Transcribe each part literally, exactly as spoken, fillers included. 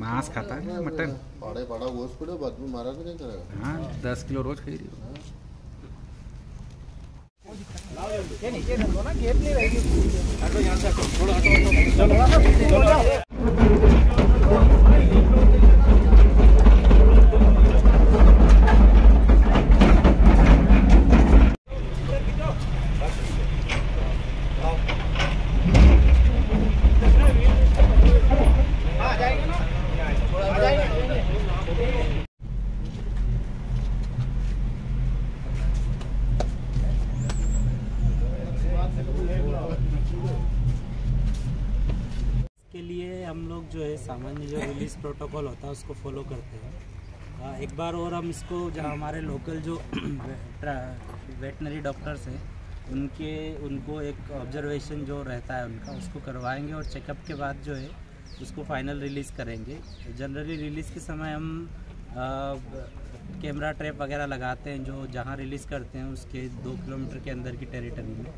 मांस खाता है मटन बड़े बड़ा गोश्त पड़े बदबू मारा नहीं करेगा। हाँ दस किलो रोज खा रही हो। ये नहीं ये ना गेप नहीं रहेगी। हटो यहां से हटो थोड़ा हटो चलो। हम लोग जो है सामान्य जो रिलीज प्रोटोकॉल होता है उसको फॉलो करते हैं। एक बार और हम इसको जहाँ हमारे लोकल जो वेटनरी डॉक्टर्स हैं उनके उनको एक ऑब्जर्वेशन जो रहता है उनका उसको करवाएंगे और चेकअप के बाद जो है उसको फाइनल रिलीज़ करेंगे। जनरली रिलीज़ के समय हम कैमरा ट्रैप वगैरह लगाते हैं जो जहाँ रिलीज़ करते हैं उसके दो किलोमीटर के अंदर की टेरिटरी में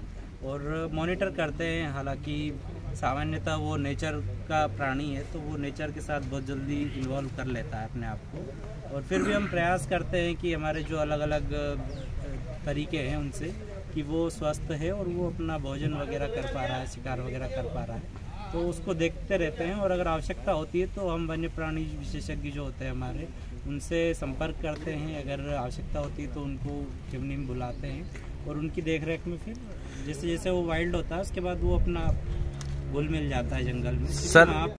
और मॉनिटर करते हैं। हालांकि सामान्यतः वो नेचर का प्राणी है तो वो नेचर के साथ बहुत जल्दी इन्वॉल्व कर लेता है अपने आप को, और फिर भी हम प्रयास करते हैं कि हमारे जो अलग अलग तरीके हैं उनसे कि वो स्वस्थ है और वो अपना भोजन वगैरह कर पा रहा है, शिकार वगैरह कर पा रहा है, तो उसको देखते रहते हैं। और अगर आवश्यकता होती है तो हम वन्य प्राणी विशेषज्ञ जो होते हैं हमारे उनसे संपर्क करते हैं। अगर आवश्यकता होती है तो उनको खिवनी में बुलाते हैं और उनकी देखरेख में फिर जैसे जैसे वो वाइल्ड होता है उसके बाद वो अपना घुल मिल जाता है जंगल में। सर आप